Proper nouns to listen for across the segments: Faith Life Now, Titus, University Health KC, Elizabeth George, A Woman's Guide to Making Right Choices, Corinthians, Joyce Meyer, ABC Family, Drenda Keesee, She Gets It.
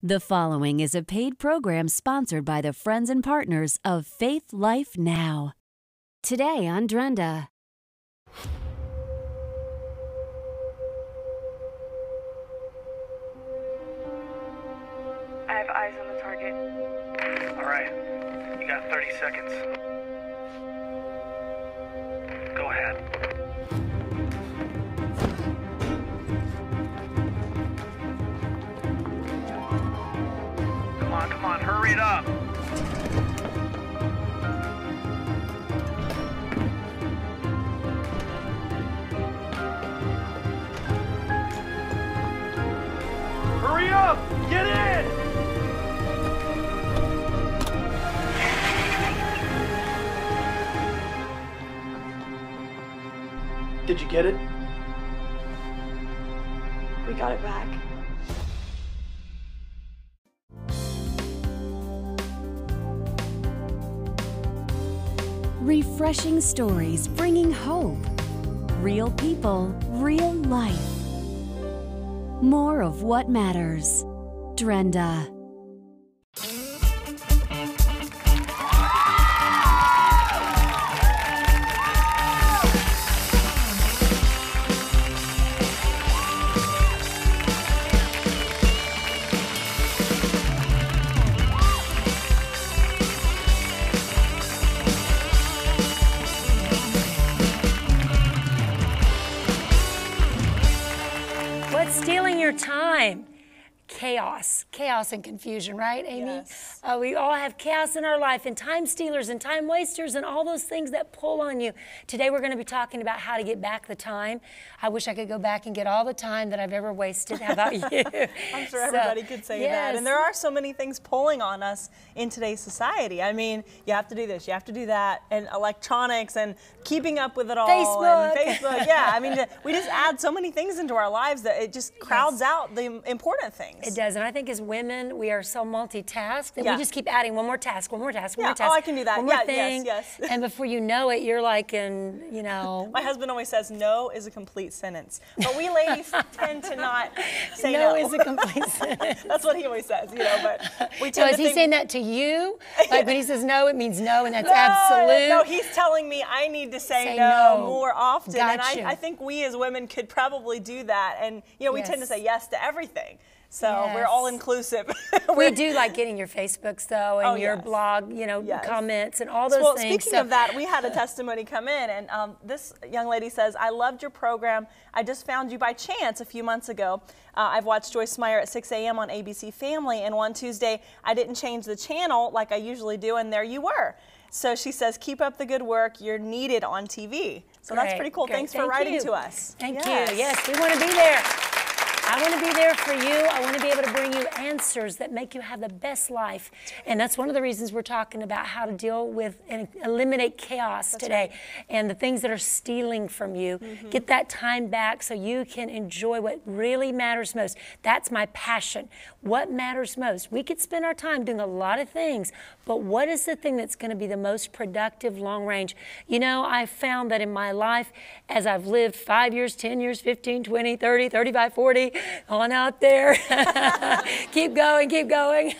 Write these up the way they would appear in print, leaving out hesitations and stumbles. The following is a paid program sponsored by the friends and partners of Faith Life Now. Today on Drenda. I have eyes on the target. All right. You got 30 seconds. Go ahead. Come on, hurry it up. Hurry up! Get in! Did you get it? We got it back. Refreshing stories, bringing hope. Real people, real life. More of what matters. Drenda. Chaos and confusion, right, Amy? Yes. We all have chaos in our life, and time stealers and time wasters and all those things that pull on you. Today we're going to be talking about how to get back the time. I wish I could go back and get all the time that I've ever wasted. How about you? I'm sure everybody could say that. And there are so many things pulling on us in today's society. I mean, you have to do this, you have to do that, and electronics and keeping up with it all. Facebook. Yeah, I mean, we just add so many things into our lives that it just crowds out the important things. It does, and I think as women, we are so multitasked that we just keep adding one more task. Oh, I can do that. One more thing. And before you know it, you're like in, you know. My husband always says no is a complete sentence. But we ladies tend to not say no. No is a complete sentence. That's what he always says, you know, but we tend to think. Is he saying that to you? Like when he says no, it means no, and that's absolute. No, he's telling me I need to say no more often. Gotcha. And I think we as women could probably do that. And, you know, we tend to say yes to everything. So we're all inclusive. We do like getting your Facebooks though, and your blog, you know, comments and all those things. Well, speaking of that, we had a testimony come in, and this young lady says, "I loved your program. I just found you by chance a few months ago. I've watched Joyce Meyer at 6 a.m. on ABC Family, and one Tuesday I didn't change the channel like I usually do, and there you were." So she says, "Keep up the good work. You're needed on TV." So that's pretty cool. Thanks for writing to us. Thank you. Yes, we want to be there. I want to be there for you. I want to be able to bring you answers that make you have the best life. And that's one of the reasons we're talking about how to deal with and eliminate chaos today and the things that are stealing from you. Get that time back so you can enjoy what really matters most. That's my passion. What matters most? We could spend our time doing a lot of things, but what is the thing that's going to be the most productive long range? You know, I found that in my life, as I've lived 5 years, 10 years, 15, 20, 30, 35, 40, on out there, keep going,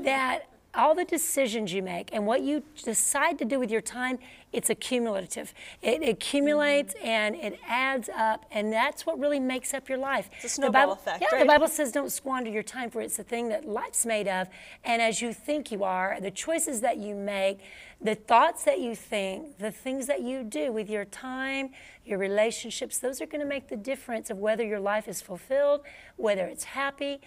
that all the decisions you make and what you decide to do with your time, it's accumulative. It accumulates and it adds up, and that's what really makes up your life. It's a snowball effect, right? The Bible says don't squander your time, for it's the thing that life's made of, and as you think you are, the choices that you make, the thoughts that you think, the things that you do with your time, your relationships, those are going to make the difference of whether your life is fulfilled, whether it's happy.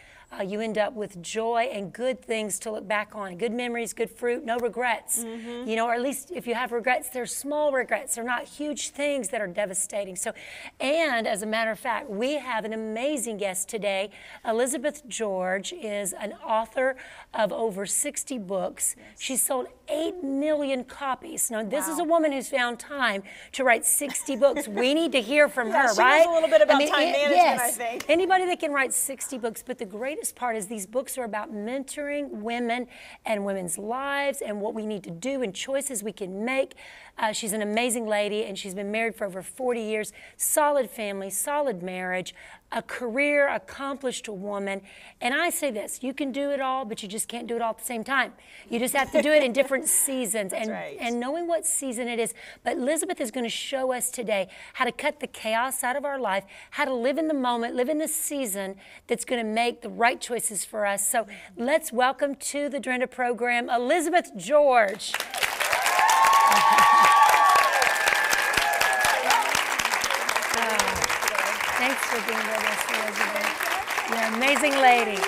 You end up with joy and good things to look back on, good memories, good fruit, no regrets. You know, or at least if you have regrets, they're small regrets. They're not huge things that are devastating. So, and as a matter of fact, we have an amazing guest today. Elizabeth George is an author of over 60 books. She's sold 8 million copies. Now, this is a woman who's found time to write 60 books. We need to hear from her, she knows a little bit about time management, I think. Anybody that can write 60 books, but the greatest part is these books are about mentoring women and women's lives and what we need to do and choices we can make She's an amazing lady, and she's been married for over 40 years. Solid family, solid marriage, a career, accomplished woman. And I say this, you can do it all, but you just can't do it all at the same time. You just have to do it in different seasons and knowing what season it is. But Elizabeth is going to show us today how to cut the chaos out of our life, how to live in the moment, live in the season that's going to make the right choices for us. So let's welcome to the Drenda program, Elizabeth George. Thanks for being with us, Elizabeth. You're an amazing lady,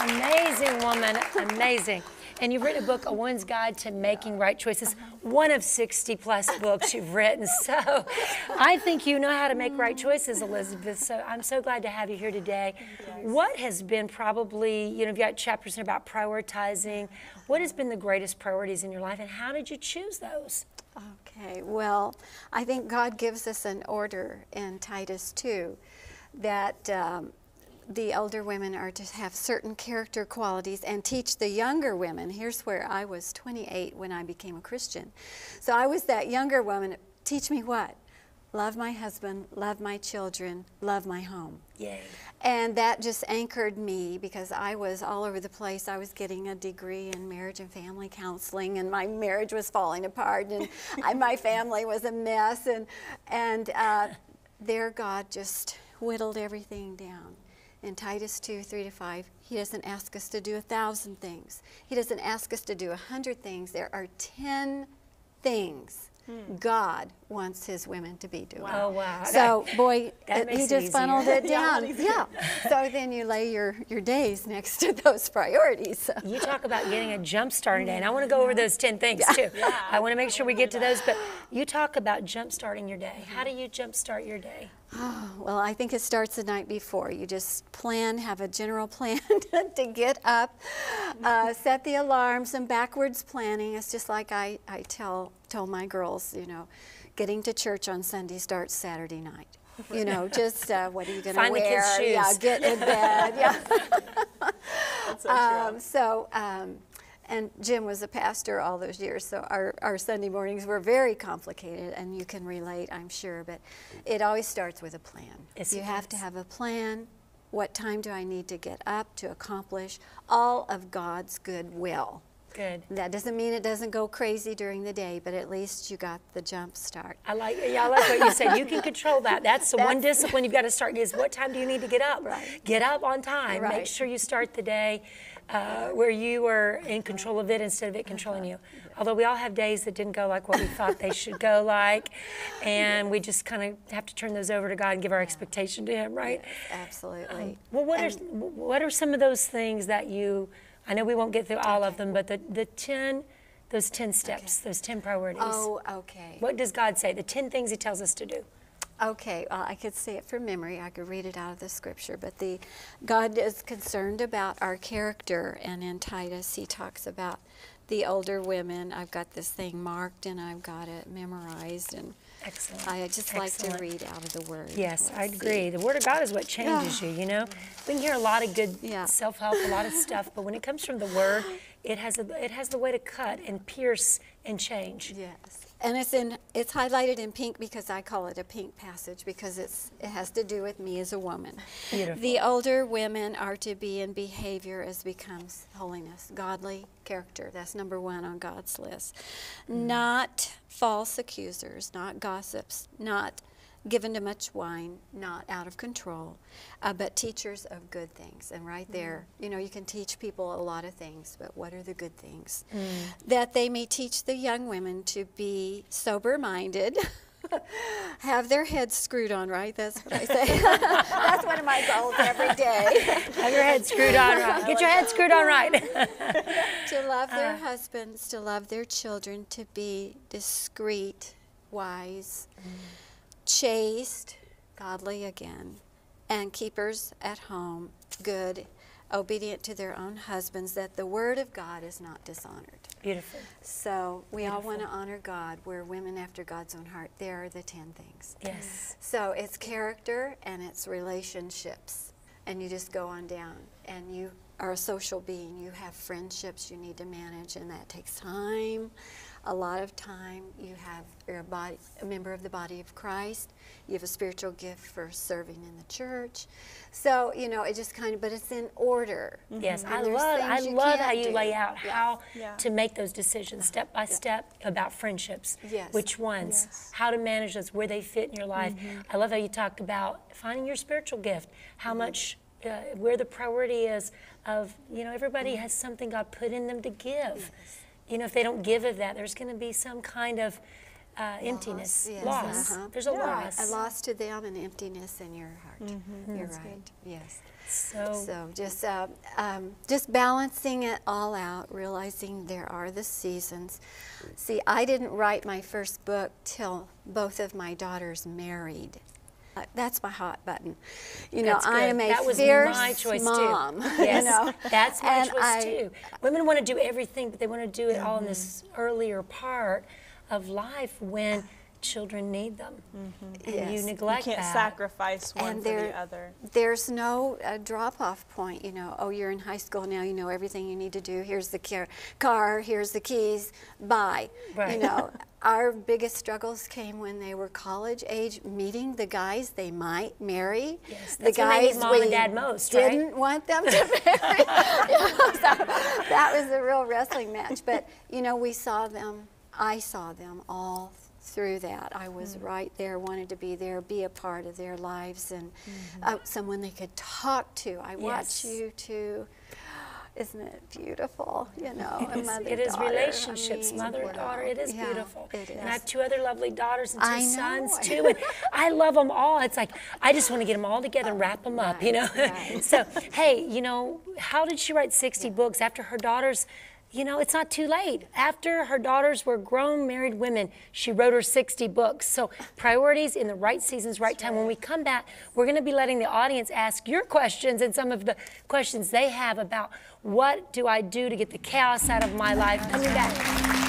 amazing woman, amazing. And you've written a book, A Woman's Guide to Making Right Choices, one of 60-plus books you've written. So I think you know how to make right choices, Elizabeth, so I'm so glad to have you here today. What has been probably, you know, you've got chapters about prioritizing. What has been the greatest priorities in your life, and how did you choose those? Okay, well, I think God gives us an order in Titus 2 that the elder women are to have certain character qualities and teach the younger women. Here's where I was 28 when I became a Christian. So I was that younger woman. Teach me what? Love my husband, love my children, love my home. Yay. And that just anchored me because I was all over the place. I was getting a degree in marriage and family counseling, and my marriage was falling apart, and my family was a mess. And there God just whittled everything down. In Titus 2, 3 to 5, he doesn't ask us to do 1,000 things. He doesn't ask us to do 100 things. There are 10 things God wants his women to be doing. Wow, wow. So, boy, he just funneled it down. Yeah. So then you lay your days next to those priorities. You talk about getting a jump start today, and I want to go over those 10 things too. Yeah. I want to make sure we get to those, but you talk about jump starting your day. How do you jump start your day? Oh, well, I think it starts the night before. You just plan, have a general plan to get up, set the alarms, and backwards planning. It's just like I told my girls, you know, getting to church on Sunday starts Saturday night. You know, just what are you going to wear? Find the kids' shoes. Yeah, get in bed. Yeah. That's so true. And Jim was a pastor all those years, so our Sunday mornings were very complicated, and you can relate, I'm sure, but it always starts with a plan. Yes, you have to have a plan. What time do I need to get up to accomplish all of God's good will? Good. That doesn't mean it doesn't go crazy during the day, but at least you got the jump start. I like what you said. You can control that. That's the one discipline you've got to start is what time do you need to get up? Right. Get up on time. Right. Make sure you start the day where you were in control of it instead of it controlling you. Although we all have days that didn't go like what we thought they should go like, and we just kind of have to turn those over to God and give our expectation to him, right? Yes, absolutely. Well, what are some of those things that you... I know we won't get through all of them, but those 10 steps, those 10 priorities. Oh, okay. What does God say? The 10 things he tells us to do. Okay, well, I could say it from memory. I could read it out of the scripture, but God is concerned about our character, and in Titus he talks about the older women. I've got this thing marked, and I've got it memorized, and excellent. I just like to read out of the Word. Yes, I agree. The Word of God is what changes you, you know? We can hear a lot of good self-help, a lot of stuff, but when it comes from the Word, it has the way to cut and pierce and change. Yes. And it's highlighted in pink because I call it a pink passage because it has to do with me as a woman. Beautiful. The older women are to be in behavior as becomes holiness, godly character. That's number one on God's list. Not false accusers, not gossips, not given to much wine, not out of control, but teachers of good things. And right there, you know, you can teach people a lot of things, but what are the good things? That they may teach the young women to be sober-minded, have their heads screwed on, right? That's what I say. That's one of my goals every day. Have your head screwed on right. Get your head screwed on right. To love their husbands, to love their children, to be discreet, wise, chaste, godly again, and keepers at home, good, obedient to their own husbands, that the word of God is not dishonored. Beautiful. So we all want to honor God. We're women after God's own heart. There are the 10 things. Yes. So it's character and it's relationships, and you just go on down, and you are a social being. You have friendships you need to manage, and that takes time. a lot of time you have, you're a member of the body of Christ, you have a spiritual gift for serving in the church. So, you know, it just kind of, but it's in order. Mm-hmm. Yes, I love how you lay out how to make those decisions step by step about friendships, which ones, how to manage those, where they fit in your life. Mm-hmm. I love how you talked about finding your spiritual gift, how much, where the priority is of, you know, everybody has something God put in them to give. Yes. You know, if they don't give of that, there's going to be some kind of emptiness, loss. There's a loss. A loss to them and emptiness in your heart. Mm-hmm. You're right. Good. Yes. So just balancing it all out, realizing there are the seasons. See, I didn't write my first book till both of my daughters married. That's my hot button. You know, I am a fierce mom. Yes, you know? That's my choice too. Women want to do everything, but they want to do it all in this earlier part of life when children need them. Mm-hmm. Yes. You neglect that. You can't sacrifice one for the other. There's no drop-off point, you know, oh, you're in high school now, you know everything you need to do, here's the car, here's the keys, bye. Right. You know, our biggest struggles came when they were college age, meeting the guys they might marry. Yes, that's the guys when they need mom and dad most, right? Didn't want them to marry. So that was a real wrestling match. But, you know, we saw them, I saw them all through that. I was right there, wanted to be there, be a part of their lives, and someone they could talk to. I watch you two. Isn't it beautiful? You know, it is relationships, I mean, mother and daughter. It is beautiful. It is. And I have two other lovely daughters and two sons too, and I love them all. It's like I just want to get them all together and wrap them up, you know. Right. So hey, you know, how did she write 60 books after her daughters? You know, it's not too late. After her daughters were grown, married women, she wrote her 60 books. So priorities in the right seasons, right time. When we come back, we're going to be letting the audience ask your questions and some of the questions they have about what do I do to get the chaos out of my life. Coming back.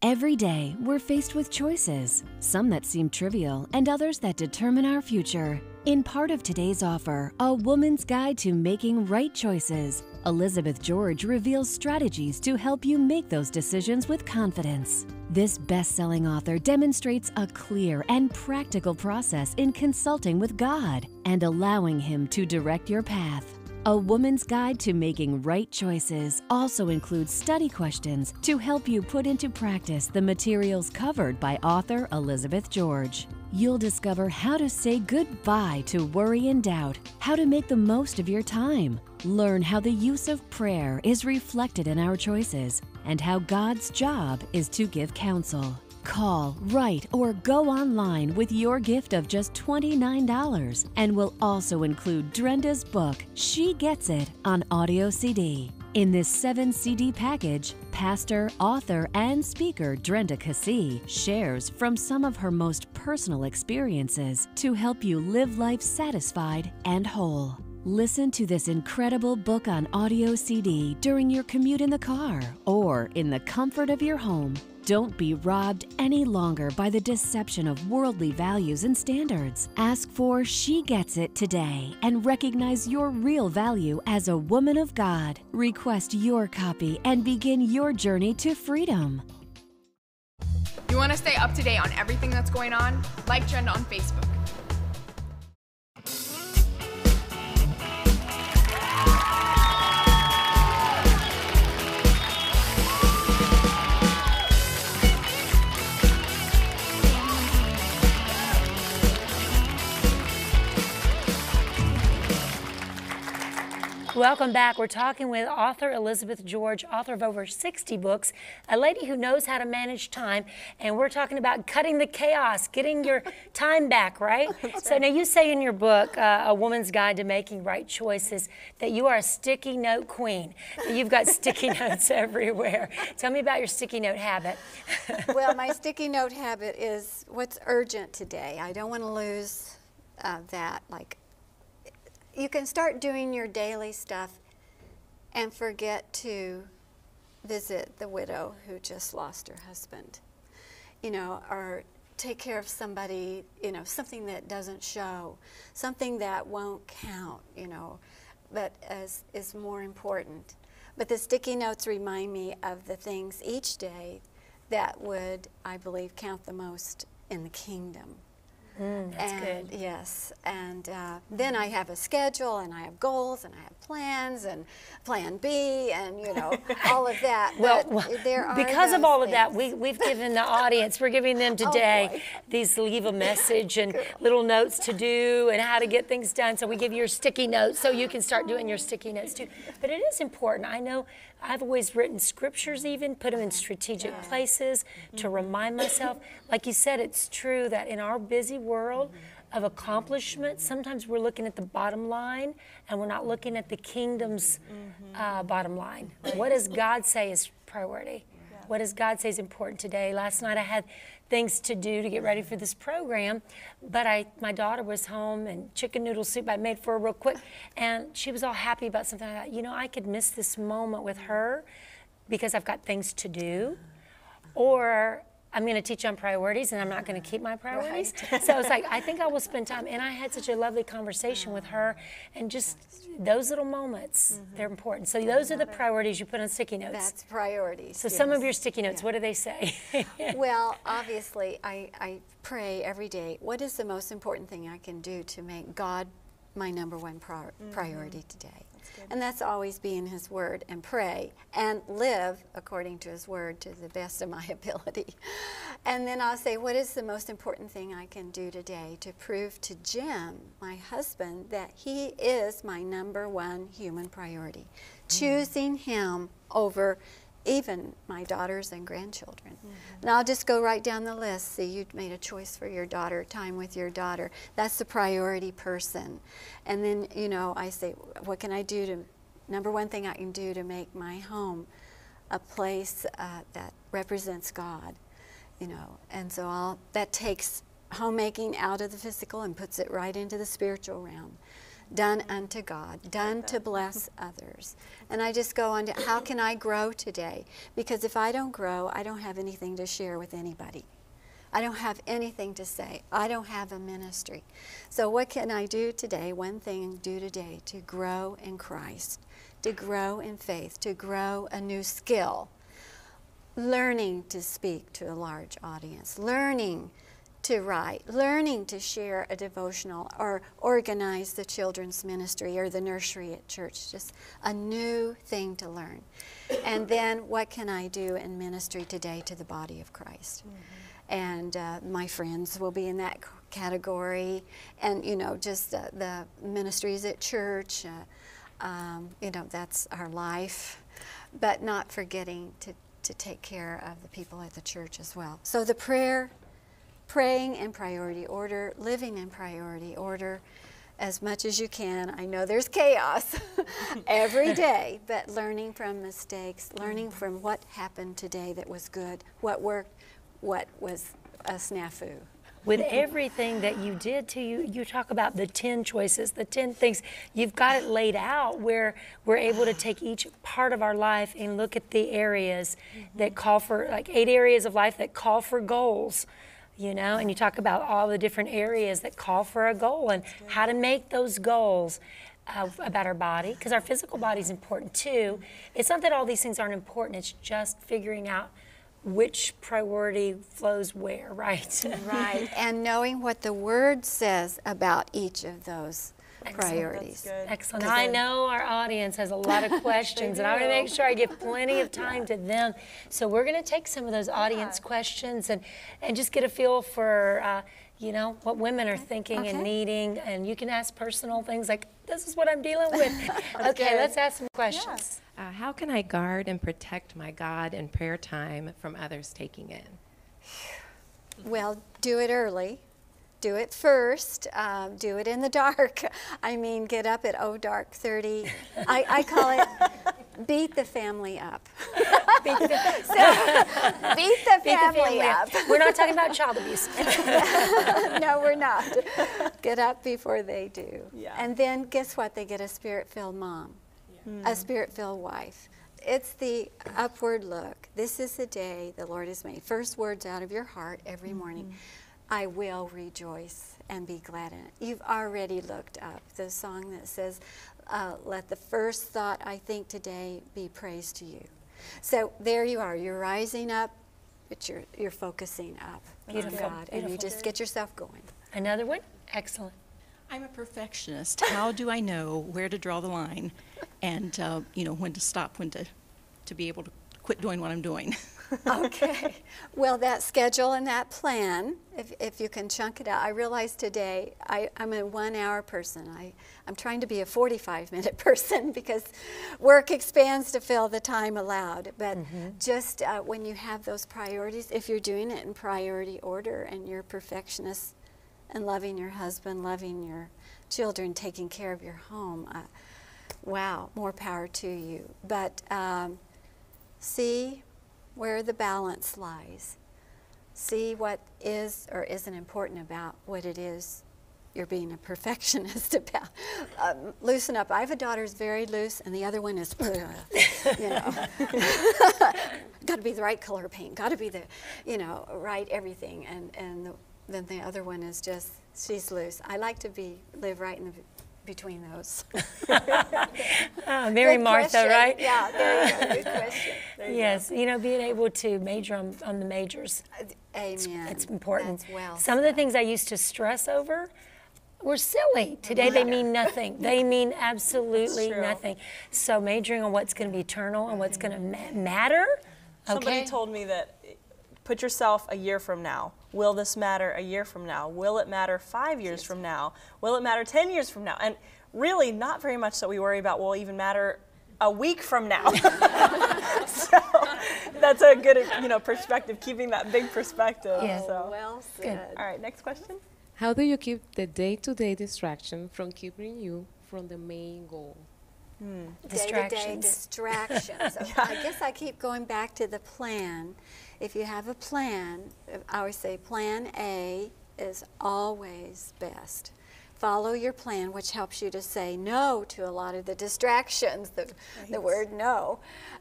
Every day, we're faced with choices, some that seem trivial and others that determine our future. In part of today's offer, A Woman's Guide to Making Right Choices, Elizabeth George reveals strategies to help you make those decisions with confidence. This best-selling author demonstrates a clear and practical process in consulting with God and allowing Him to direct your path. A Woman's Guide to Making Right Choices also includes study questions to help you put into practice the materials covered by author Elizabeth George. You'll discover how to say goodbye to worry and doubt, how to make the most of your time, learn how the use of prayer is reflected in our choices, and how God's job is to give counsel. Call, write, or go online with your gift of just $29, and we'll also include Drenda's book, She Gets It, on audio CD. In this 7-CD package, pastor, author, and speaker Drenda Keesee shares from some of her most personal experiences to help you live life satisfied and whole. Listen to this incredible book on audio CD during your commute in the car or in the comfort of your home. Don't be robbed any longer by the deception of worldly values and standards. Ask for She Gets It today and recognize your real value as a woman of God. Request your copy and begin your journey to freedom. You want to stay up to date on everything that's going on? Like Drenda on Facebook. Welcome back. We're talking with author Elizabeth George, author of over 60 books, a lady who knows how to manage time, and we're talking about cutting the chaos, getting your time back, right? So now you say in your book, A Woman's Guide to Making Right Choices, that you are a sticky note queen. You've got sticky notes everywhere. Tell me about your sticky note habit. Well, my sticky note habit is what's urgent today. I don't want to lose that, like, you can start doing your daily stuff and forget to visit the widow who just lost her husband, you know, or take care of somebody, you know, something that doesn't show, something that won't count, you know, but is more important. But the sticky notes remind me of the things each day that would, I believe, count the most in the kingdom. That's and good. Yes, and then I have a schedule, and I have goals, and I have plans, and Plan B, and you know, all of that. Well, but there are because of all things. Of that, we've given the audience, we're giving them today these leave a message and little notes to do and how to get things done. So we give you your sticky notes, so you can start doing your sticky notes too. But it is important. I know I've always written scriptures, even put them in strategic places to remind myself. Like you said, it's true that in our busy world of accomplishment, sometimes we're looking at the bottom line and we're not looking at the kingdom's bottom line. What does God say is priority? What does God say is important today? Last night I had things to do to get ready for this program, but my daughter was home and chicken noodle soup I made for her real quick, and she was all happy about something. I thought, you know, I could miss this moment with her because I've got things to do, or I'm going to teach on priorities, and I'm not going to keep my priorities. Right. So it's like, I think I will spend time. And I had such a lovely conversation with her, and just those little moments, they're important. So those are the priorities you put on sticky notes. That's priorities. So some of your sticky notes, what do they say? Well, obviously, I pray every day, what is the most important thing I can do to make God my number one priority today? And that's always be in His Word and pray and live according to His Word to the best of my ability. And then I'll say, what is the most important thing I can do today to prove to Jim, my husband, that he is my number one human priority? Choosing him over even my daughters and grandchildren. And I'll just go right down the list. See, you made a choice for your daughter, time with your daughter. That's the priority person. And then, you know, I say, what can I do to, number one thing I can do to make my home a place that represents God, you know. And so that takes homemaking out of the physical and puts it right into the spiritual realm. Done unto God, done to bless others. And I just go on to, how can I grow today? Because if I don't grow, I don't have anything to share with anybody. I don't have anything to say. I don't have a ministry. So what can I do today, one thing do today, to grow in Christ, to grow in faith, to grow a new skill, learning to speak to a large audience, learning to write, learning to share a devotional or organize the children's ministry or the nursery at church, just a new thing to learn. And then what can I do in ministry today to the body of Christ? And my friends will be in that category, and you know, just the ministries at church, you know, that's our life, but not forgetting to take care of the people at the church as well. So the prayer, praying in priority order, living in priority order as much as you can. I know there's chaos every day, but learning from mistakes, learning from what happened today that was good, what worked, what was a snafu. With everything that you did, too, you talk about the 10 choices, the 10 things. You've got it laid out where we're able to take each part of our life and look at the areas that call for, like 8 areas of life that call for goals. You know, and you talk about all the different areas that call for a goal and how to make those goals about our body, because our physical body is important too. It's not that all these things aren't important, it's just figuring out which priority flows where, right? Right, and knowing what the Word says about each of those priorities. Excellent. I know our audience has a lot of questions, and I want to make sure I give plenty of time to them. So we're going to take some of those audience questions and just get a feel for, you know, what women are thinking and needing. And you can ask personal things like, this is what I'm dealing with. Okay, let's ask some questions. Yeah. How can I guard and protect my God in prayer time from others taking it? Well, do it early. Do it first, do it in the dark. I mean, get up at dark 30. I call it beat the family up. Beat the family up. We're not talking about child abuse. No, we're not. Get up before they do. Yeah. And then guess what? They get a spirit-filled mom, a spirit-filled wife. It's the upward look. This is the day the Lord has made. First words out of your heart every morning. I will rejoice and be glad in it. You've already looked up the song that says, let the first thought I think today be praise to you. So there you are. You're rising up, but you're focusing up on God. Beautiful. And you just get yourself going. Another one? Excellent. I'm a perfectionist. How do I know where to draw the line and, you know, when to stop, when to be able to quit doing what I'm doing? Okay. Well, that schedule and that plan, if you can chunk it out. I realize today I'm a 1 hour person. I'm trying to be a 45-minute person because work expands to fill the time allowed. But just when you have those priorities, if you're doing it in priority order and you're a perfectionist and loving your husband, loving your children, taking care of your home, wow, more power to you. But see where the balance lies. See what is or isn't important about what it is you're being a perfectionist about. Loosen up. I have a daughter who's very loose, and the other one is, you know, got to be the right color paint, got to be the, you know, right everything. And then the other one is just, she's loose. I like to live right in the between those. Mary Martha, right? Yeah, there you go. Good question. Yes, you know, being able to major on the majors. Amen. It's important. That's well Some said. Of the things I used to stress over were silly. Today they mean nothing. They mean absolutely nothing. So majoring on what's going to be eternal and what's going to matter. Somebody told me that put yourself a year from now. Will this matter a year from now? Will it matter 5 years from now? Will it matter 10 years from now? And really not very much that we worry about will even matter a week from now. So that's a good, you know, perspective, keeping that big perspective. Yeah. So. Well said. All right, next question. How do you keep the day-to-day distraction from keeping you from the main goal? Distractions. Day-to-day distractions. So I guess I keep going back to the plan. If you have a plan, I always say plan A is always best. Follow your plan, which helps you to say no to a lot of the distractions, the word no.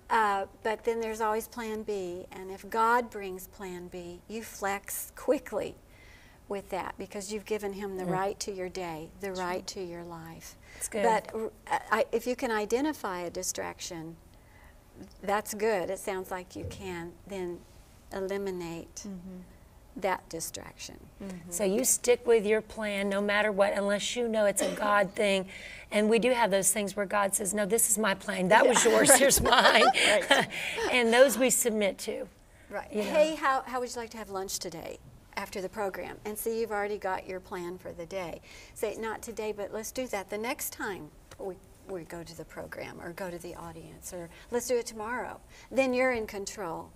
But then there's always plan B, and if God brings plan B, you flex quickly with that because you've given him the right to your day, the right to your life. That's good. But if you can identify a distraction, that's good. It sounds like you can then eliminate that distraction. So you stick with your plan no matter what, unless you know it's a God thing. And we do have those things where God says, no, this is my plan. That was yours. Here's mine. And those we submit to. Right. You know. Hey, how would you like to have lunch today after the program? And see, you've already got your plan for the day. Say, not today, but let's do that the next time we go to the program or go to the audience, or let's do it tomorrow. Then you're in control.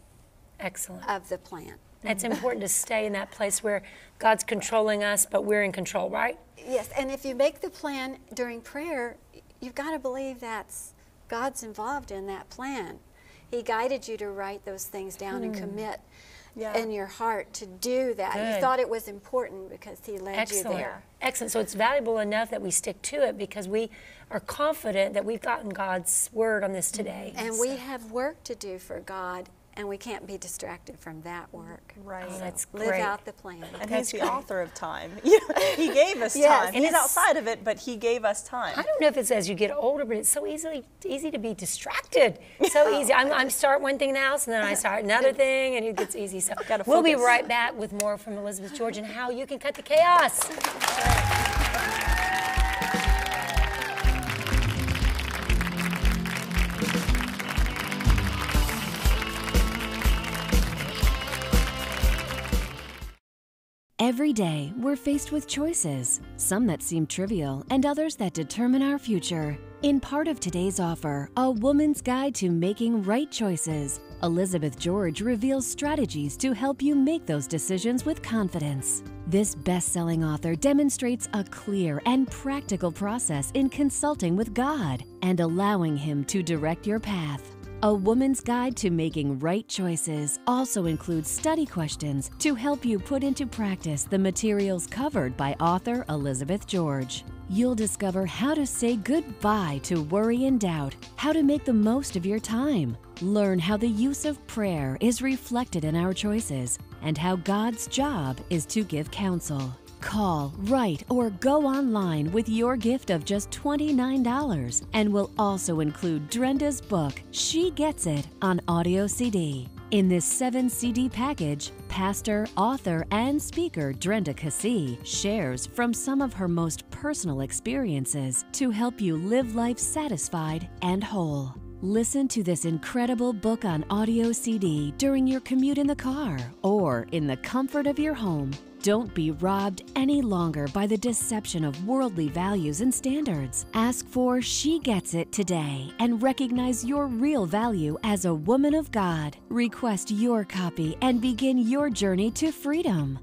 Excellent. Of the plan. It's important to stay in that place where God's controlling us, but we're in control, right? Yes, and if you make the plan during prayer, you've got to believe that's God's involved in that plan. He guided you to write those things down and commit in your heart to do that. Good. You thought it was important because he led you there. Excellent. So it's valuable enough that we stick to it because we are confident that we've gotten God's word on this today. And we have work to do for God, and we can't be distracted from that work. Right. So that's great. Live out the plan. And he's the author of time. He gave us time. And he's outside of it, but he gave us time. I don't know if it's as you get older, but it's so easy to be distracted. So easy. I'm start one thing in the house, and then I start another thing, and it gets easy. So we'll be right back with more from Elizabeth George and how you can cut the chaos. Every day, we're faced with choices, some that seem trivial and others that determine our future. In part of today's offer, A Woman's Guide to Making Right Choices, Elizabeth George reveals strategies to help you make those decisions with confidence. This best-selling author demonstrates a clear and practical process in consulting with God and allowing Him to direct your path. A Woman's Guide to Making Right Choices also includes study questions to help you put into practice the materials covered by author Elizabeth George. You'll discover how to say goodbye to worry and doubt, how to make the most of your time, Learn how the use of prayer is reflected in our choices and how God's job is to give counsel. Call, write, or go online with your gift of just $29, and we'll also include Drenda's book, She Gets It, on audio CD. In this 7-CD package, pastor, author, and speaker Drenda Keesee shares from some of her most personal experiences to help you live life satisfied and whole. Listen to this incredible book on audio CD during your commute in the car or in the comfort of your home. Don't be robbed any longer by the deception of worldly values and standards. Ask for She Gets It today and recognize your real value as a woman of God. Request your copy and begin your journey to freedom.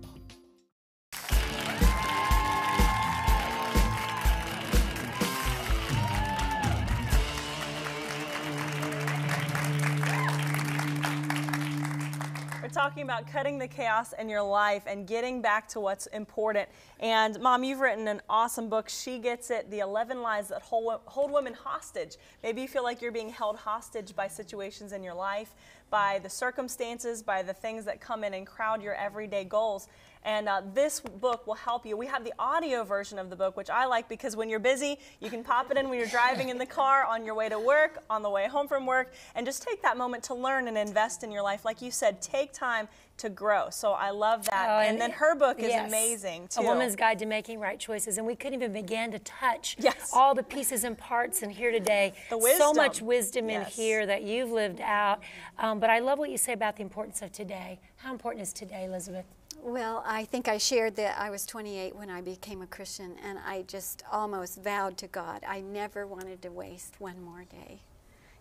Talking about cutting the chaos in your life and getting back to what's important. And Mom, you've written an awesome book, She Gets It, The 11 Lies That Hold Women Hostage. Maybe you feel like you're being held hostage by situations in your life, by the circumstances, by the things that come in and crowd your everyday goals. And this book will help you. We have the audio version of the book, which I like because when you're busy, you can pop it in when you're driving in the car, on your way to work, on the way home from work, and just take that moment to learn and invest in your life. Like you said, take time to grow. So I love that. Oh, and then her book is amazing, too. A Woman's Guide to Making Right Choices. And we couldn't even begin to touch all the pieces and parts in here today. The wisdom. So much wisdom in here that you've lived out. But I love what you say about the importance of today. How important is today, Elizabeth? Well, I think I shared that I was 28 when I became a Christian, and I just almost vowed to God I never wanted to waste one more day.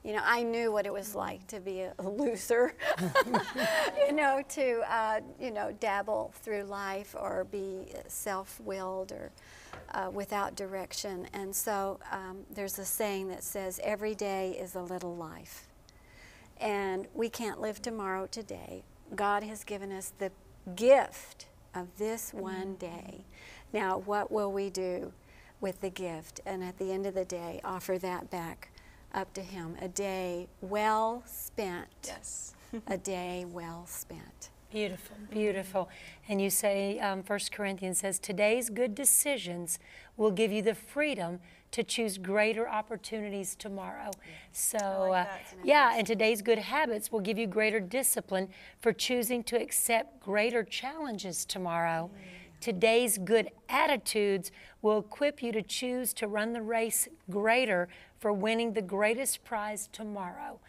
You know, I knew what it was like to be a loser, you know, to, you know, dabble through life or be self-willed or without direction. And so there's a saying that says, every day is a little life. And we can't live tomorrow today. God has given us the gift of this one day. Now, what will we do with the gift? And at the end of the day, offer that back up to Him. A day well spent. Yes. A day well spent. Beautiful, beautiful. And you say, 1 Corinthians says, today's good decisions will give you the freedom to choose greater opportunities tomorrow. So, like and today's good habits will give you greater discipline for choosing to accept greater challenges tomorrow. Today's good attitudes will equip you to choose to run the race greater for winning the greatest prize tomorrow.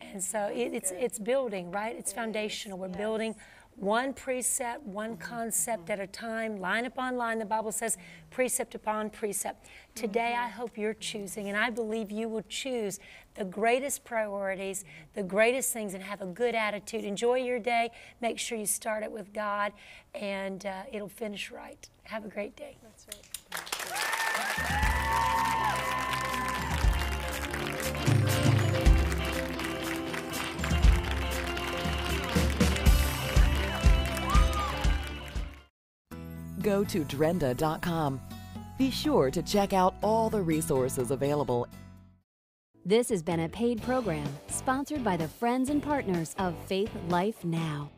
And so it's building, right? It's foundational. We're building one precept, one concept at a time, line upon line. The Bible says precept upon precept. Today I hope you're choosing, and I believe you will choose the greatest priorities, the greatest things, and have a good attitude. Enjoy your day. Make sure you start it with God, and it'll finish right. Have a great day. That's right. Go to Drenda.com. Be sure to check out all the resources available. This has been a paid program sponsored by the friends and partners of Faith Life Now.